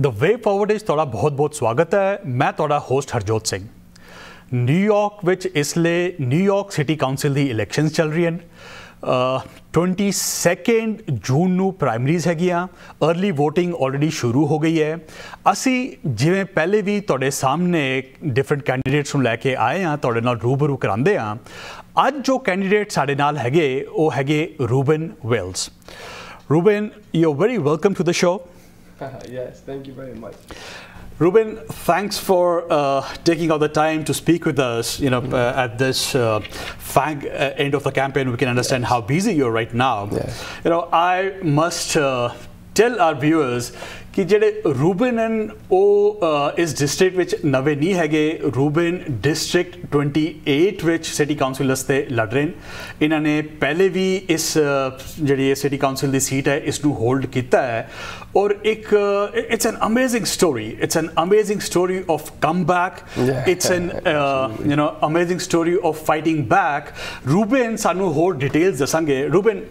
The way forward is थोड़ा बहुत स्वागत है। मैं थोड़ा होस्ट हरजोत सिंह। न्यूयॉर्क विच इसलिए न्यूयॉर्क सिटी काउंसिल दी इलेक्शन चल रही हैं। 22 जून ਨੂੰ ਪ੍ਰਾਇਮਰੀਜ਼ ਹੈਗੀਆਂ। अर्ली वोटिंग ऑलरेडी शुरू हो गई है। ਅਸੀਂ ਜਿਵੇਂ ਪਹਿਲੇ ਵੀ ਤੁਹਾਡੇ ਸਾਹਮਣੇ डिफरेंट कैंडीडेट्स ਨੂੰ ਲੈ ਕੇ ਆਏ ਹਾਂ, ਤੁਹਾਡੇ ਨਾਲ रूबरू कराते हैं। ਅੱਜ जो कैंडीडेट ਸਾਡੇ ਨਾਲ ਹੈਗੇ ਉਹ ਹੈਗੇ Ruben Wills. Ruben, you're very welcome to the show. Yes, thank you very much. Ruben, thanks for taking out the time to speak with us. You know, at this end of the campaign, we can understand how busy you're right now. Yes. You know, I must tell our viewers कि जेडे Reuben हैं वो इस district which नवे नहीं हैगे। Ruben district 28 विच city councilors ते लड़ रहे हैं। इन्होंने पहले भी इस जी सिटी काउंसिल की सीट है इसनू होल्ड किया है और एक it's an amazing story, it's an amazing story of come back, it's an you know amazing story of fighting back. Ruben सानू होर डिटेल्स दसांगे। Ruben,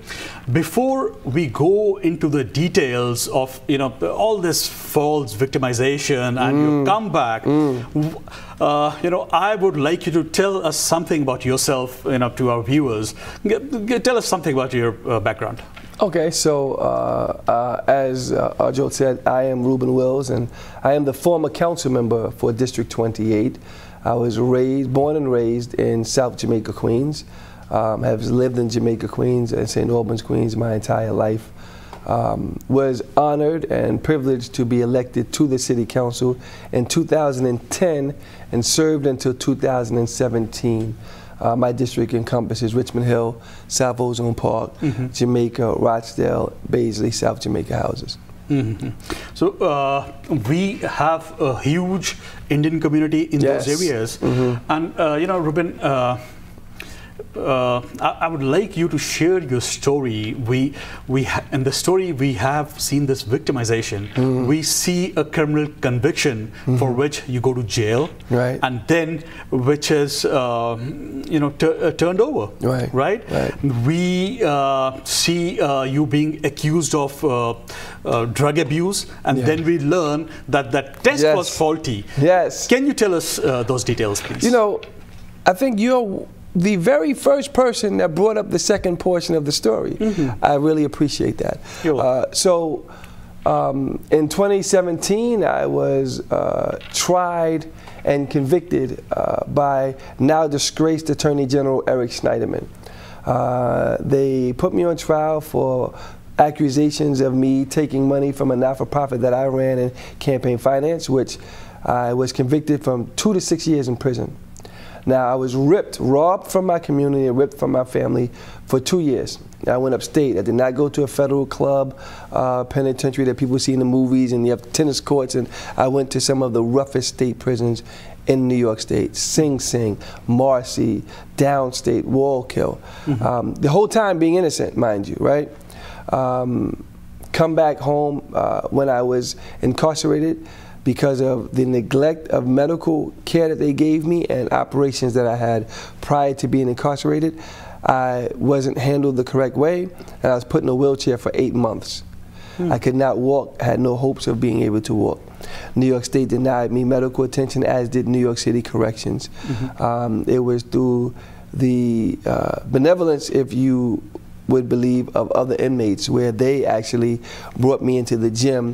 before we go into the details of you know all this false victimization and your comeback, you know, I would like you to tell us something about yourself, you know, to our viewers. Tell us something about your background. Okay, so as Harjot said, I am Ruben Wills, and I am the former council member for District 28. I was born and raised in South Jamaica, Queens. Have lived in Jamaica, Queens, and St. Albans, Queens, my entire life. Was honored and privileged to be elected to the City Council in 2010 and served until 2017. My district encompasses Richmond Hill, South Ozone Park, Jamaica, Rochdale, Baisley, South Jamaica houses. So we have a huge Indian community in those areas. And you know, Ruben, I would like you to share your story. In the story we have seen this victimization. We see a criminal conviction for which you go to jail, right, and then which is you know turned over, right, We see you being accused of drug abuse, and then we learn that that test was faulty. Can you tell us those details, please? You know, I think you're the very first person that brought up the second portion of the story. I really appreciate that. So in 2017 I was tried and convicted by now disgraced Attorney General Eric Schneiderman. They put me on trial for accusations of me taking money from a not-for-profit that I ran in campaign finance, which I was convicted from 2 to 6 years in prison. Now, I was robbed from my community, ripped from my family for 2 years. I went upstate. I did not go to a federal club penitentiary that people see in the movies, and you have tennis courts, and I went to some of the roughest state prisons in New York State, Sing Sing, Marcy, Downstate, Wallkill. The whole time being innocent, mind you, right? Come back home when I was incarcerated, because of the neglect of medical care that they gave me and operations that I had prior to being incarcerated. I wasn't handled the correct way, and I was put in a wheelchair for 8 months. I could not walk, had no hopes of being able to walk. New York State denied me medical attention, as did New York City Corrections. It was through the benevolence, if you would believe, of other inmates, where they actually brought me into the gym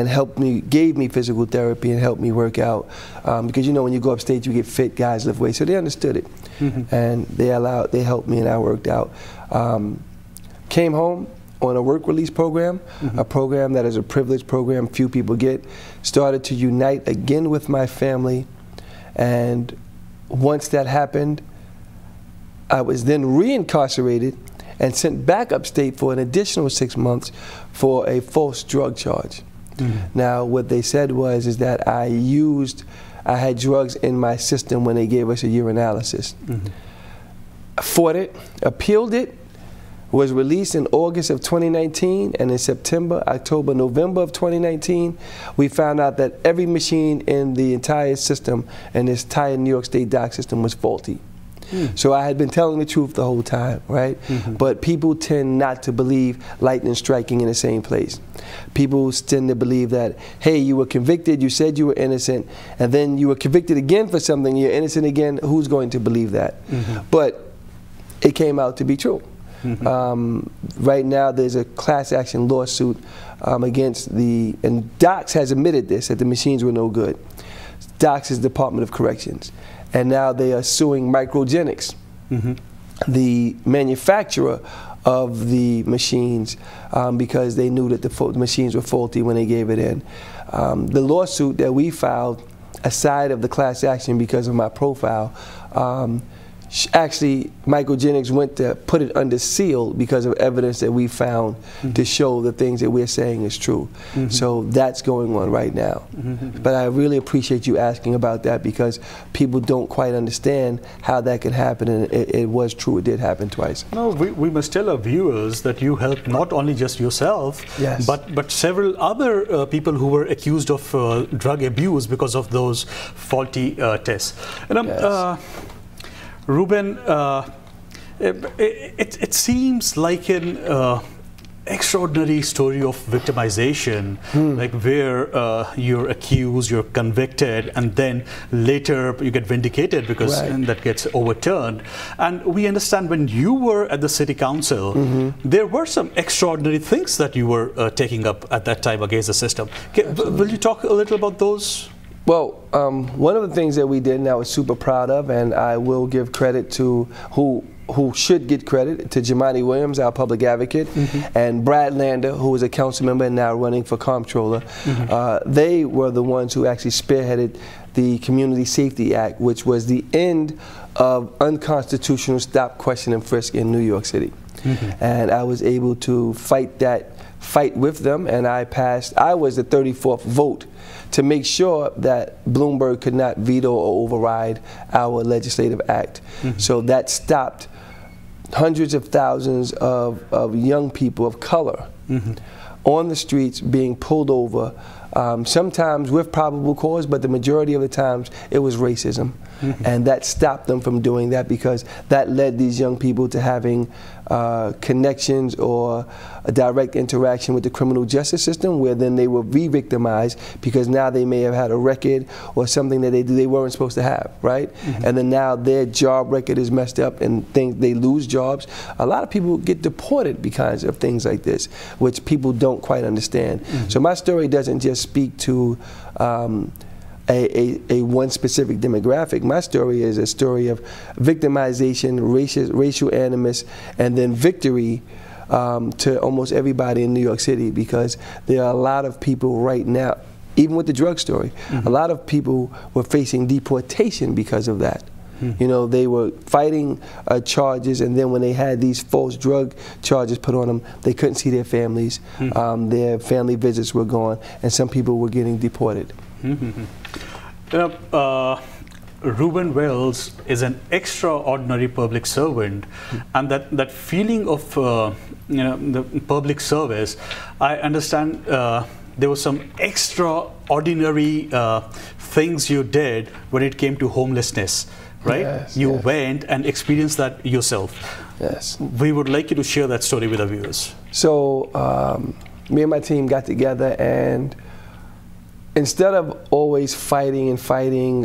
and helped me, gave me physical therapy and helped me work out, because you know, when you go upstate you get fit, guys lift weight, so they understood it. And they helped me and I worked out. Came home on a work release program, a program that is a privileged program few people get. Started to unite again with my family, and once that happened I was then reincarcerated and sent back upstate for an additional 6 months for a false drug charge. Now, what they said was that I had drugs in my system when they gave us a urinalysis. I fought it, appealed it, was released in August of 2019, and in September, October, November of 2019, we found out that every machine in the entire system, in this entire New York State dock system, was faulty. So I had been telling the truth the whole time, right? But people tend not to believe lightning striking in the same place. People tend to believe that, hey, you were convicted, you said you were innocent, and then you were convicted again for something, you're innocent again, who's going to believe that? But it came out to be true. Right now there's a class action lawsuit against the, and DOCS has admitted this, that the machines were no good. DOCS is Department of Corrections. And now they are suing Microgenics, the manufacturer of the machines, because they knew that the machines were faulty when they gave it in. The lawsuit that we filed, aside of the class action because of my profile, actually, Microgenics went to put it under seal because of evidence that we found to show the things that we're saying is true. So that's going on right now. But I really appreciate you asking about that because people don't quite understand how that can happen, and it was true, it did happen twice. No, we must tell our viewers that you helped not only just yourself, but several other people who were accused of drug abuse because of those faulty tests. And Ruben, it seems like an extraordinary story of victimization, like where you're accused, you're convicted, and then later you get vindicated because that gets overturned. And we understand when you were at the city council, there were some extraordinary things that you were taking up at that time against the system. Will you talk a little about those? Well, one of the things that we did and I was super proud of, and I will give credit to who should get credit, to Jumaane Williams, our public advocate, and Brad Lander, who is a council member and now running for comptroller. They were the ones who actually spearheaded the Community Safety Act, which was the end of unconstitutional stop, question, and frisk in New York City. And I was able to fight that fight with them, and I passed, I was the 34th vote to make sure that Bloomberg could not veto or override our legislative act. So that stopped hundreds of thousands of young people of color on the streets being pulled over, sometimes with probable cause, but the majority of the times it was racism. And that stopped them from doing that because that led these young people to having connections or a direct interaction with the criminal justice system, where then they were re-victimized because now they may have had a record or something that they weren't supposed to have, right? And then now their job record is messed up and they lose jobs. A lot of people get deported because of things like this, which people don't quite understand. So my story doesn't just speak to a one specific demographic. My story is a story of victimization, racial animus, and then victory to almost everybody in New York City, because there are a lot of people right now, even with the drug story, a lot of people were facing deportation because of that. You know, they were fighting charges, and then when they had these false drug charges put on them, they couldn't see their families. Their family visits were gone, and some people were getting deported. Ruben Wills is an extraordinary public servant, and that feeling of the public service, I understand there were some extraordinary things you did when it came to homelessness, right? Yes, you went and experienced that yourself. We would like you to share that story with our viewers. So me and my team got together, and instead of always fighting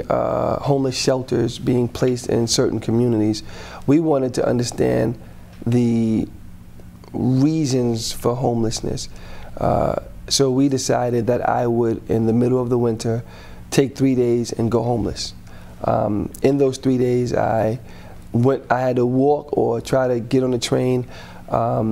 homeless shelters being placed in certain communities, we wanted to understand the reasons for homelessness. So we decided that I would, in the middle of the winter, take 3 days and go homeless. In those 3 days, I had to walk or try to get on the train. I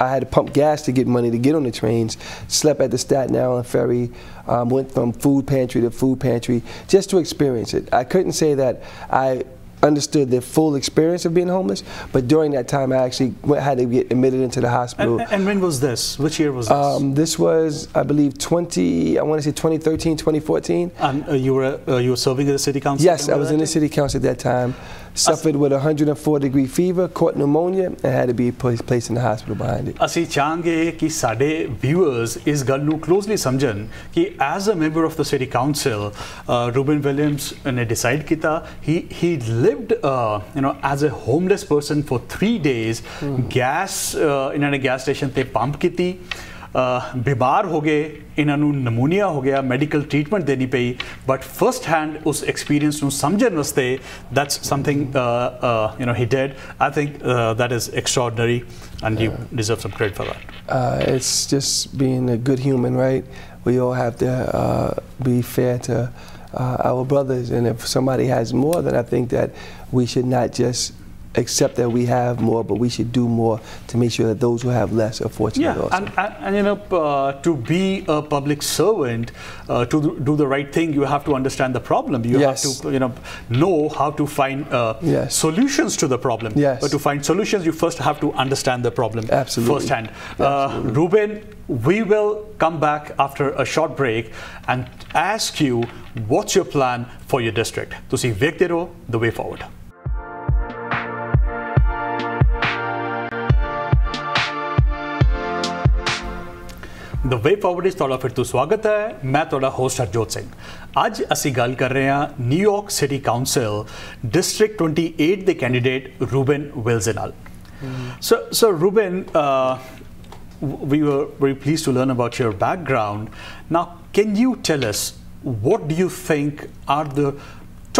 had to pump gas to get money to get on the trains, slept at the Staten Island ferry, went from food pantry to food pantry just to experience it. I couldn't say that I understood the full experience of being homeless, but during that time I actually had to get admitted into the hospital. And when was this? Which year was this? This was, I believe, 2013, 2014. And you were serving at the city council? Yes, I was in the city council at that time. suffered with 104-degree fever, caught pneumonia, and had to be placed in the hospital behind it. Asi chahange ki sade viewers is galnu closely samjhan ki as a member of the city council, Ruben Williams ne decide kita he lived as a homeless person for 3 days. Gas inhone gas station te pump kiti. बीमार हो गए इन्होंने नमूनिया हो गया medical treatment देनी पई but first hand उस experience को समझन वास्ते that's something he did I think that is extraordinary and you deserve some credit for that it's just being a good human right we all have to be fair to our brothers and if somebody has more then I think that we should not just accept that we have more, but we should do more to make sure that those who have less are fortunate also. And to be a public servant, to do the right thing, you have to understand the problem. You have to know how to find solutions to the problem. But to find solutions, you first have to understand the problem firsthand. Ruben, we will come back after a short break and ask you what's your plan for your district. To see the way forward. The way forward इस तोड़ा फिर तो स्वागत है मैं तोड़ा host Harjot Singh आज असी गल कर रहे हैं New York city council district 28 the candidate Ruben Wills and all so Ruben we were very please to learn about your background now can you tell us what do you think are the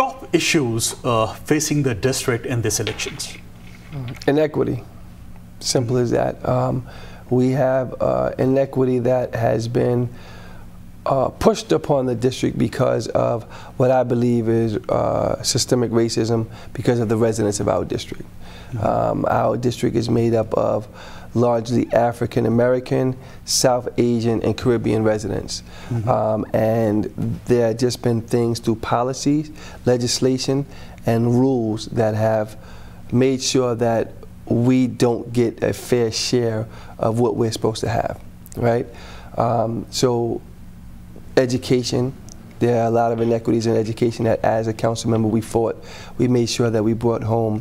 top issues facing the district in this elections inequity simple as that We have inequity that has been pushed upon the district because of what I believe is systemic racism because of the residents of our district. Our district is made up of largely African American, South Asian, and Caribbean residents. And there have just been things through policies, legislation, and rules that have made sure that we don't get a fair share of what we're supposed to have, right? So education, there are a lot of inequities in education that as a council member we fought. We made sure that we brought home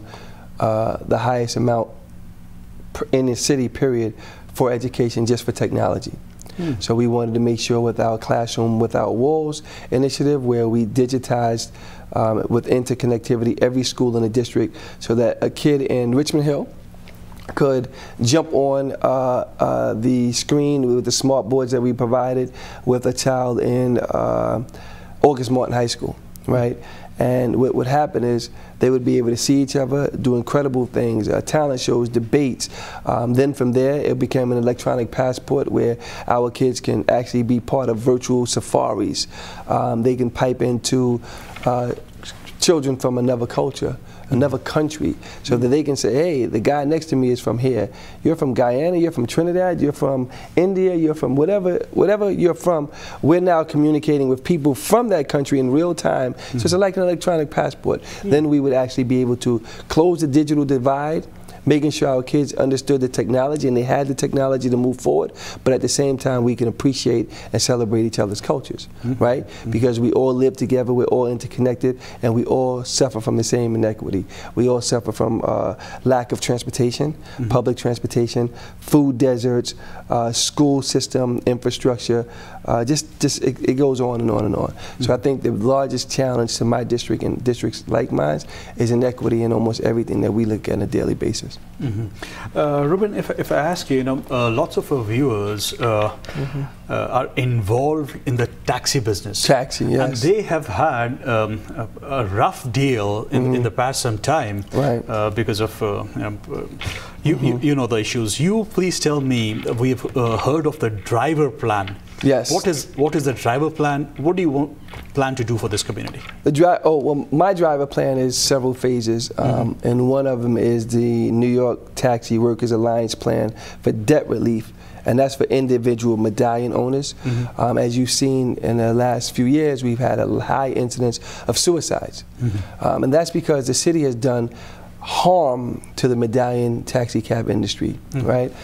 the highest amount in the city, period, for education just for technology. So we wanted to make sure with our Classroom Without Walls initiative where we digitized with interconnectivity every school in the district so that a kid in Richmond Hill could jump on the screen with the smart boards that we provided with a child in August Martin High School, right? And what would happen is they would be able to see each other, do incredible things, talent shows, debates. Then from there, it became an electronic passport where our kids can actually be part of virtual safaris. They can pipe into children from another culture, another country, so that they can say, hey, the guy next to me is from here. You're from Guyana, you're from Trinidad, you're from India, you're from whatever you're from. We're now communicating with people from that country in real time. So it's like an electronic passport. Then we would actually be able to close the digital divide, making sure our kids understood the technology and they had the technology to move forward, but at the same time we can appreciate and celebrate each other's cultures, right? Because we all live together, we're all interconnected, and we all suffer from the same inequity. We all suffer from lack of transportation, public transportation, food deserts, school system infrastructure, it goes on and on and on. So I think the largest challenge to my district and districts like mine is inequity in almost everything that we look at on a daily basis. Ruben, if I ask you, lots of our viewers are involved in the taxi business. Taxi, yes. And they have had a rough deal in the past some time, right? Because of you know the issues. You please tell me. We've heard of the driver plan. Yes. What is the driver plan? What do you plan to do for this community? My driver plan is several phases, and one of them is the New York Taxi Workers Alliance plan for debt relief, and that's for individual medallion owners. As you've seen in the last few years, we've had a high incidence of suicides, and that's because the city has done harm to the medallion taxi cab industry, right?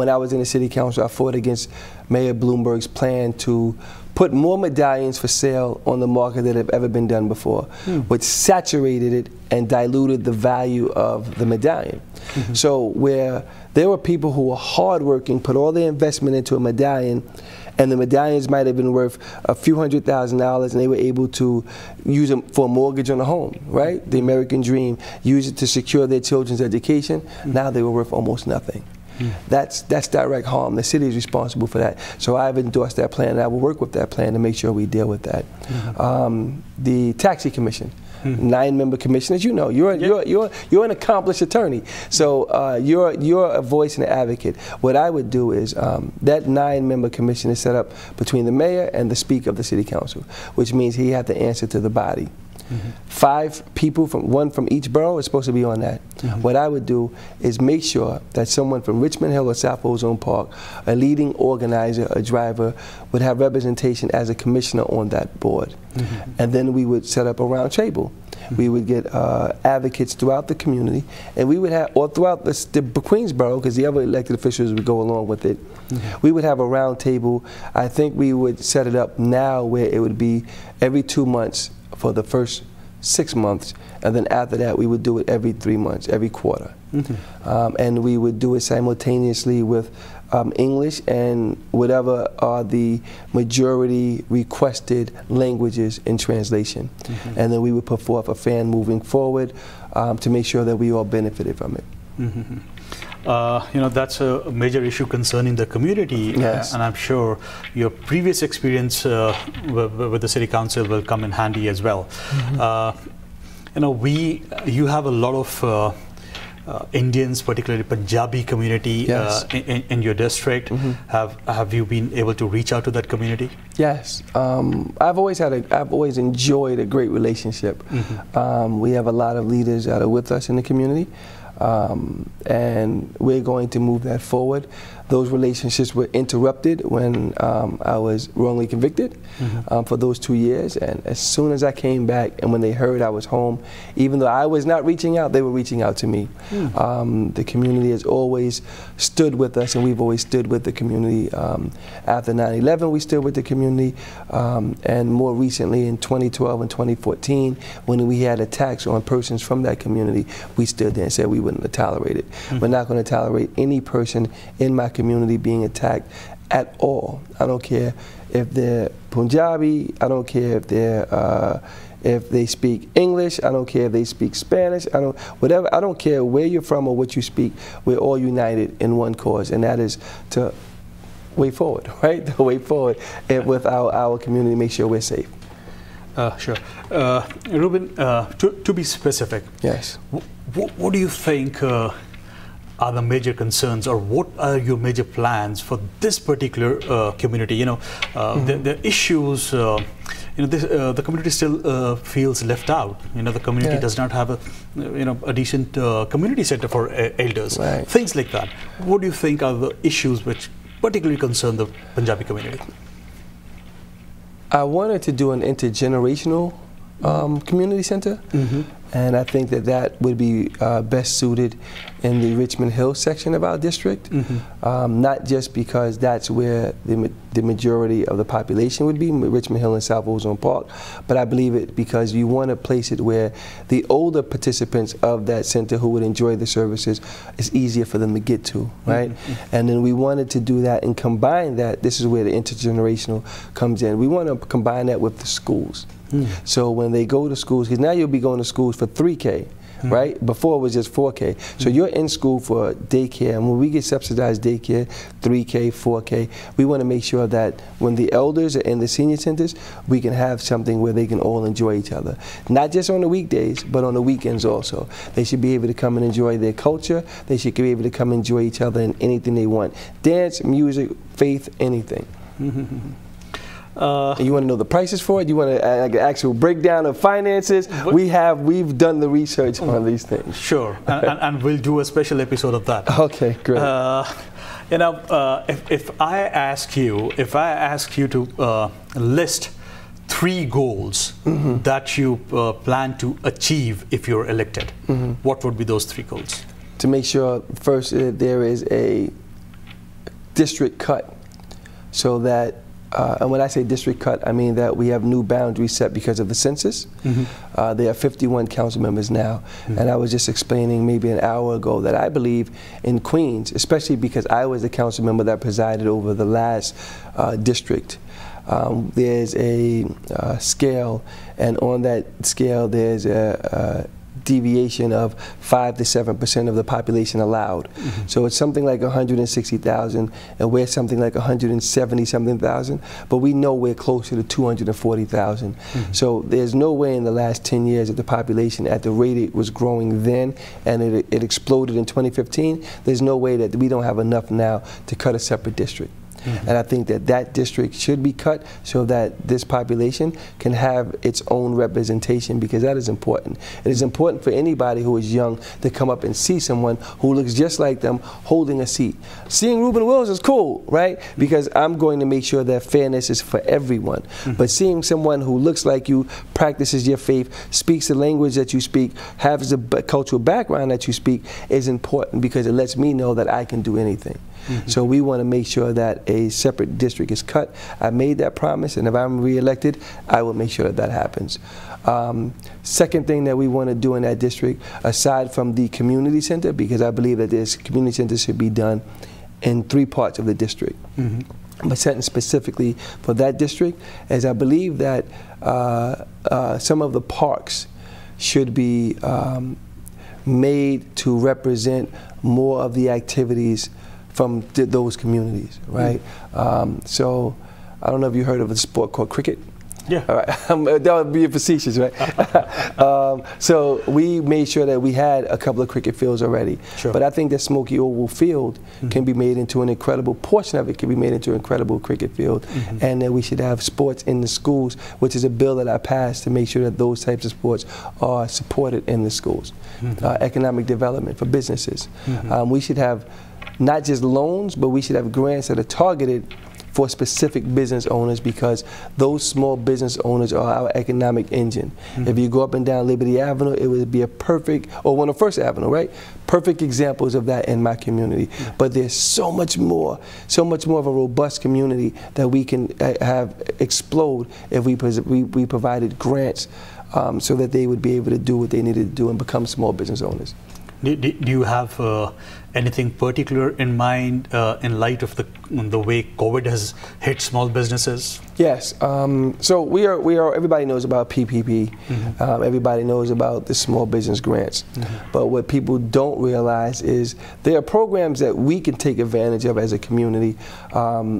When I was in the city council, I fought against Mayor Bloomberg's plan to put more medallions for sale on the market than have ever been done before, which saturated it and diluted the value of the medallion. Mm-hmm. So where there were people who were hardworking, put all their investment into a medallion, and the medallions might have been worth a few $100,000, and they were able to use them for a mortgage on a home, right? The American dream, use it to secure their children's education. Mm-hmm. Now they were worth almost nothing. Mm-hmm. That's direct harm. The city is responsible for that. So I've endorsed that plan, and I will work with that plan to make sure we deal with that. Mm-hmm. The taxi commission. Mm-hmm. 9-member commission, as you know, you're an accomplished attorney, so you're a voice and an advocate. What I would do is that 9-member commission is set up between the mayor and the speaker of the city council, which means he had to answer to the body. Mm-hmm. 5 people, one from each borough, is supposed to be on that. Mm-hmm. What I would do is make sure that someone from Richmond Hill or South Ozone Park, a leading organizer, a driver, would have representation as a commissioner on that board. Mm-hmm. And then we would set up a round table. Mm-hmm. We would get advocates throughout the community, and we would have, or throughout the Queensborough, because the other elected officials would go along with it. Mm-hmm. We would have a round table. I think we would set it up now where it would be every 2 months for the first 6 months, and then after that we would do it every 3 months, every quarter. Mm-hmm. And we would do it simultaneously with English and whatever are the majority requested languages in translation. Mm-hmm. And then we would put forth a fan moving forward to make sure that we all benefited from it. Mm-hmm. You know, that's a major issue concerning the community. Yes. And I'm sure your previous experience with the city council will come in handy as well. Mm-hmm. You know, you have a lot of Indians, particularly Punjabi community. Yes. in your district. Mm-hmm. Have you been able to reach out to that community? Yes, I've always enjoyed a great relationship. Mm-hmm. We have a lot of leaders that are with us in the community. And we're going to move that forward. Those relationships were interrupted when I was wrongly convicted. Mm-hmm. For those 2 years, and as soon as I came back and when they heard I was home, even though I was not reaching out, they were reaching out to me. Mm. The community has always stood with us, and we've always stood with the community. After 9/11 we stood with the community, and more recently in 2012 and 2014 when we had attacks on persons from that community, we stood there and said we wouldn't tolerate it. Mm-hmm. We're not going to tolerate any person in my community being attacked at all. I don't care if they're Punjabi, I don't care if they're if they speak English, I don't care if they speak Spanish, I don't care where you're from or what you speak. We're all united in one cause, and that is to way forward, right? The way forward, and with our community, make sure we're safe. Sure. Ruben, to be specific, yes. What do you think are the major concerns, or what are your major plans for this particular community? You know, mm-hmm. the issues. You know, the community still feels left out. You know, the community, yeah, does not have a decent community center for elders. Right. Things like that. What do you think are the issues which particularly concern the Punjabi community? I wanted to do an intergenerational community center, mm-hmm. and I think that would be best suited in the Richmond Hill section of our district, mm-hmm. Not just because that's where the majority of the population would be, Richmond Hill and South Ozone Park, but I believe it because you want to place it where the older participants of that center who would enjoy the services, it's easier for them to get to, right? Mm-hmm. And then we wanted to do that and combine that. This is where the intergenerational comes in. We want to combine that with the schools. Mm. So when they go to schools, because now you'll be going to schools for 3K, mm. right? Before it was just 4K. So mm. you're in school for daycare, and when we get subsidized daycare, 3K, 4K, we want to make sure that when the elders are in the senior centers, we can have something where they can all enjoy each other. Not just on the weekdays, but on the weekends also. They should be able to come and enjoy their culture. They should be able to come enjoy each other in anything they want. Dance, music, faith, anything. Mm-hmm. You want to know the prices for it? You want an actual breakdown of finances? We've done the research on these things. Sure, and we'll do a special episode of that. Okay, great. You know, if I ask you to list 3 goals, mm-hmm. that you plan to achieve if you're elected, mm-hmm. what would be those 3 goals? To make sure first that there is a district cut, so that And when I say district cut, I mean that we have new boundaries set because of the census. Mm-hmm. There are 51 council members now. Mm-hmm. And I was just explaining maybe an hour ago that I believe in Queens, especially because I was the council member that presided over the last district, there's a scale, and on that scale there's a deviation of 5 to 7% of the population allowed. Mm-hmm. So it's something like 160,000, and we're something like 170-something thousand, but we know we're closer to 240,000. Mm-hmm. So there's no way in the last 10 years that the population, at the rate it was growing then, and it exploded in 2015, there's no way that we don't have enough now to cut a separate district. Mm-hmm. And I think that that district should be cut so that this population can have its own representation, because that is important. It is important for anybody who is young to come up and see someone who looks just like them holding a seat. Seeing Ruben Wills is cool, right? Because I'm going to make sure that fairness is for everyone. Mm-hmm. But seeing someone who looks like you, practices your faith, speaks the language that you speak, has the cultural background that you speak is important, because it lets me know that I can do anything. Mm-hmm. So we want to make sure that a separate district is cut. I made that promise, and if I'm reelected, I will make sure that that happens. Second thing that we want to do in that district, aside from the community center, because I believe that this community center should be done in 3 parts of the district. Mm-hmm. But set specifically for that district, as I believe that some of the parks should be made to represent more of the activities from those communities, right? Mm-hmm. So I don't know if you heard of a sport called cricket. Yeah. All right. That would be facetious, right? So we made sure that we had a couple of cricket fields already. Sure. But I think that Smoky Oval Field mm-hmm. can be made into an incredible, portion of it can be made into an incredible cricket field. Mm-hmm. And that we should have sports in the schools, which is a bill that I passed to make sure that those types of sports are supported in the schools. Mm-hmm. Economic development for businesses. Mm-hmm. We should have not just loans, but we should have grants that are targeted for specific business owners, because those small business owners are our economic engine. Mm-hmm. If you go up and down Liberty Avenue, it would be a perfect, or one of First Avenue, right? Perfect examples of that in my community. Mm-hmm. But there's so much more of a robust community that we can have explode if we provided grants so that they would be able to do what they needed to do and become small business owners. Do you have anything particular in mind in light of the way COVID has hit small businesses? Yes. So we are. Everybody knows about PPP. Mm-hmm. Everybody knows about the small business grants. Mm-hmm. But what people don't realize is there are programs that we can take advantage of as a community.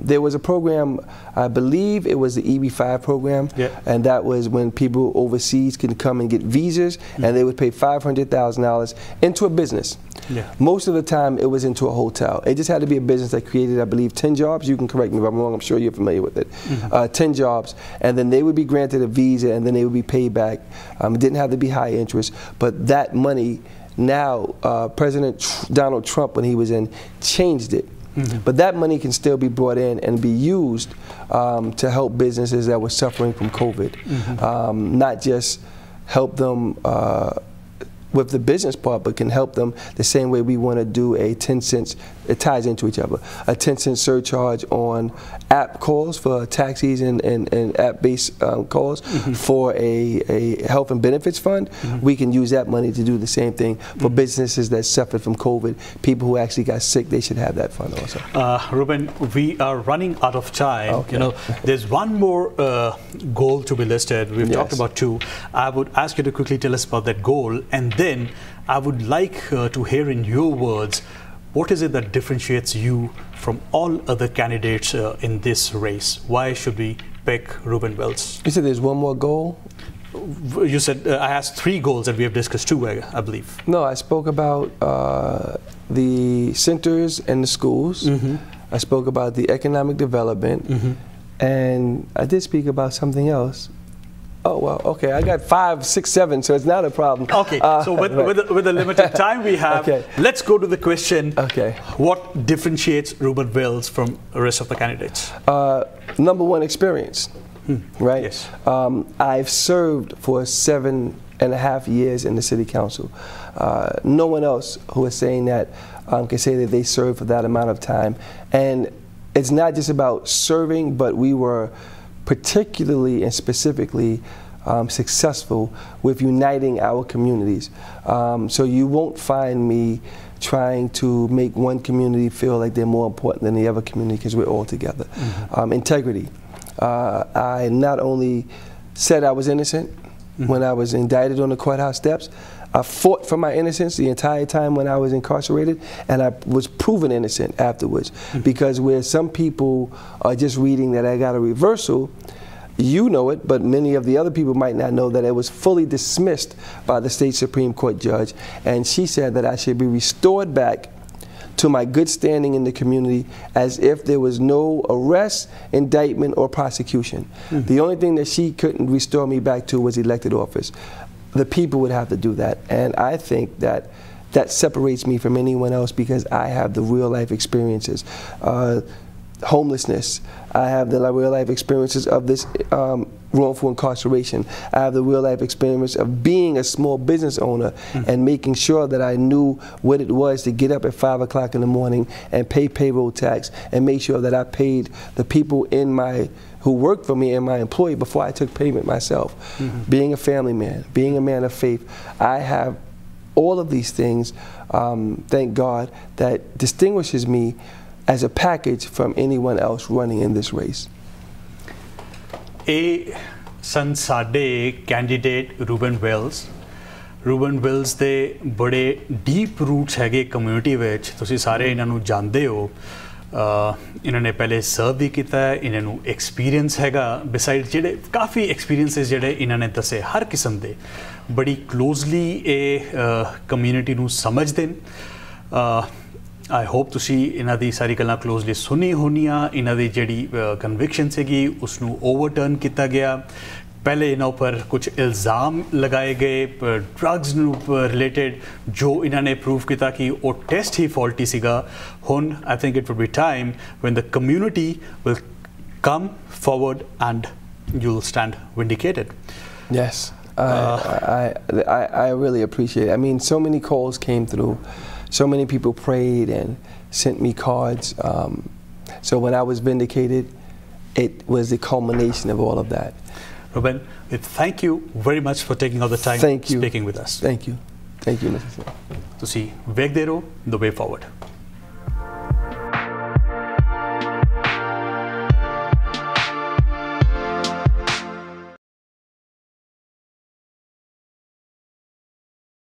There was a program, I believe it was the EB-5 program, yeah. And that was when people overseas can come and get visas, mm-hmm. and they would pay $500,000 into a business. Yeah. Most of the time it was into a hotel. It just had to be a business that created, I believe, 10 jobs. You can correct me if I'm wrong, I'm sure you're familiar with it. Mm-hmm. 10 jobs, and then they would be granted a visa, and then they would be paid back. It didn't have to be high interest, but that money now, President Donald Trump, when he was in, changed it. Mm-hmm. But that money can still be brought in and be used to help businesses that were suffering from COVID. Mm-hmm. Not just help them with the business part, but can help them the same way we want to do a 10 cents, it ties into each other, a 10-cent surcharge on app calls for taxis and app-based calls, mm-hmm. for a health and benefits fund. Mm-hmm. We can use that money to do the same thing for mm-hmm. businesses that suffered from COVID. People who actually got sick, they should have that fund also. Ruben, we are running out of time. Okay. You know, there's one more goal to be listed. We've yes. talked about 2. I would ask you to quickly tell us about that goal, and then I would like to hear in your words, what is it that differentiates you from all other candidates in this race? Why should we pick Ruben Wills? You said there's one more goal? You said I asked 3 goals and we have discussed 2, I believe. No, I spoke about the centers and the schools. Mm-hmm. I spoke about the economic development. Mm-hmm. And I did speak about something else. Oh, well, okay, I got 5, 6, 7, so it's not a problem. Okay, so with the limited time we have, okay. Let's go to the question, okay. What differentiates Ruben Wills from the rest of the candidates? #1, experience, right? Yes. I've served for 7.5 years in the city council. No one else who is saying that can say that they served for that amount of time. And it's not just about serving, but we were particularly and specifically successful with uniting our communities. So you won't find me trying to make one community feel like they're more important than the other community, because we're all together. Mm-hmm. Integrity. I not only said I was innocent mm-hmm. when I was indicted on the courthouse steps, I fought for my innocence the entire time when I was incarcerated, and I was proven innocent afterwards. Mm-hmm. Because where some people are just reading that I got a reversal, you know it, but many of the other people might not know that it was fully dismissed by the state Supreme Court judge, and she said that I should be restored back to my good standing in the community as if there was no arrest, indictment, or prosecution. Mm-hmm. The only thing that she couldn't restore me back to was elected office. The people would have to do that, and I think that that separates me from anyone else because I have the real life experiences. Homelessness, I have the real life experiences of this wrongful incarceration. I have the real life experience of being a small business owner mm-hmm. and making sure that I knew what it was to get up at 5 o'clock in the morning and pay payroll tax and make sure that I paid the people in my who worked for me and my employee before I took payment myself. Mm-hmm. Being a family man, being a man of faith, I have all of these things, thank God, that distinguishes me as a package from anyone else running in this race. A son Sade candidate Ruben Wills. Ruben Wills de bade deep roots hage community which tusi sare inna nu jande ho. इन्होंने पहले सर्व भी किया है, इन्हें experience हैगा beside जेडे काफ़ी experiences जेडे इन्होंने दसे हर किस्म दे बड़ी क्लोजली ए कम्युनिटी नू समझ देन आई होप तुसी इन्हां दी सारी गल्लां क्लोजली सुनी होनियां इन्हां दी जेडी कन्विक्शन हैगी उस नू ओवरटर्न किया गया पहले इन्हों पर कुछ इल्ज़ाम लगाए गए ड्रग्स रिलेटेड जो इन्होंने प्रूव किया कि वो टेस्ट ही फॉल्टी सीगा हुन I think it would be time when the community will come forward and you will stand vindicated yes I really appreciate it. I mean, so many calls came through, so many people prayed and sent me cards. So when I was vindicated, it was the culmination of all of that. Ruben, thank you very much for taking all the time speaking with us. Thank you. Thank you, Mr. Singh. To see, wake the way forward.